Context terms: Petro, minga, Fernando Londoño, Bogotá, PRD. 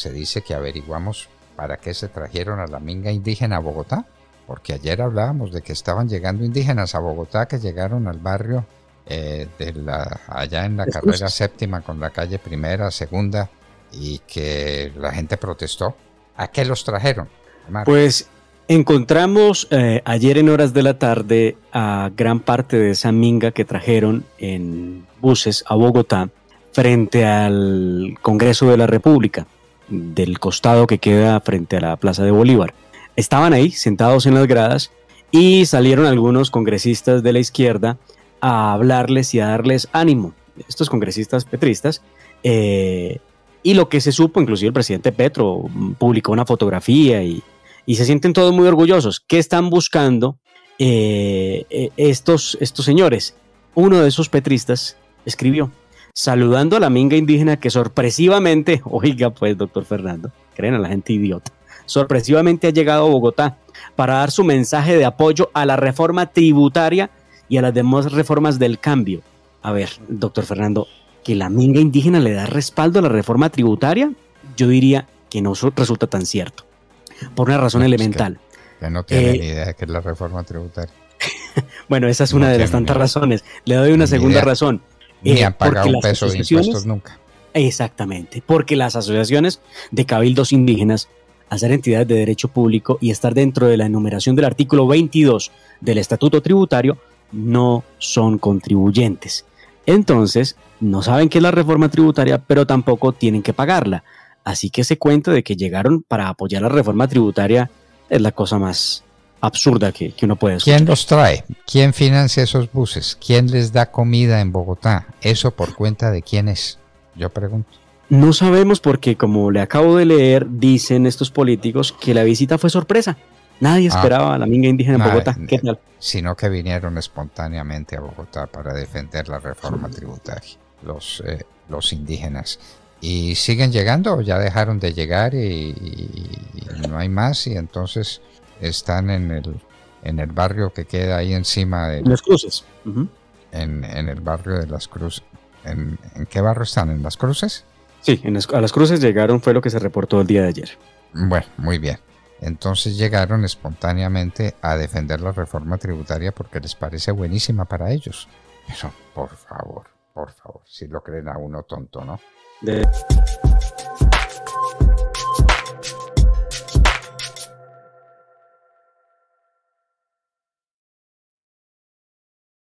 se dice que averiguamos para qué se trajeron a la minga indígena a Bogotá, porque ayer hablábamos de que estaban llegando indígenas a Bogotá, que llegaron al barrio allá en la carrera séptima con la calle primera, segunda, y que la gente protestó. ¿A qué los trajeron, Omar? Pues encontramos ayer en horas de la tarde a gran parte de esa minga que trajeron en buses a Bogotá frente al Congreso de la República, del costado que queda frente a la Plaza de Bolívar. Estaban ahí sentados en las gradas y salieron algunos congresistas de la izquierda a hablarles y a darles ánimo, estos congresistas petristas, y lo que se supo, inclusive el presidente Petro publicó una fotografía y se sienten todos muy orgullosos. ¿Qué están buscando estos señores? Uno de esos petristas escribió, saludando a la minga indígena que sorpresivamente, oiga pues doctor Fernando, creen a la gente idiota, sorpresivamente ha llegado a Bogotá para dar su mensaje de apoyo a la reforma tributaria y a las demás reformas del cambio. A ver, doctor Fernando, ¿que la minga indígena le da respaldo a la reforma tributaria? Yo diría que no resulta tan cierto, por una razón elemental. Que no tiene ni idea de qué es la reforma tributaria. Bueno, esa es una de las tantas razones. Le doy una segunda razón. Ni han pagado un peso de impuestos nunca. Exactamente, porque las asociaciones de cabildos indígenas, al ser entidades de derecho público y estar dentro de la enumeración del artículo 22 del Estatuto Tributario, no son contribuyentes. Entonces, no saben qué es la reforma tributaria, pero tampoco tienen que pagarla. Así que ese cuento de que llegaron para apoyar la reforma tributaria es la cosa más absurda que uno puede escuchar. ¿Quién los trae? ¿Quién financia esos buses? ¿Quién les da comida en Bogotá? ¿Eso por cuenta de quién es? Yo pregunto. No sabemos porque, como le acabo de leer, dicen estos políticos que la visita fue sorpresa. Nadie esperaba a la minga indígena en Bogotá. ¿Qué tal? Sino que vinieron espontáneamente a Bogotá para defender la reforma tributaria, los indígenas. ¿Y siguen llegando o ya dejaron de llegar y no hay más? Y entonces están en el barrio que queda ahí encima de Las Cruces. Uh-huh. En el barrio de Las Cruces. ¿En qué barrio están? ¿En Las Cruces? Sí, a Las Cruces llegaron, fue lo que se reportó el día de ayer. Bueno, muy bien. Entonces llegaron espontáneamente a defender la reforma tributaria porque les parece buenísima para ellos. Pero por favor, si lo creen a uno tonto, ¿no?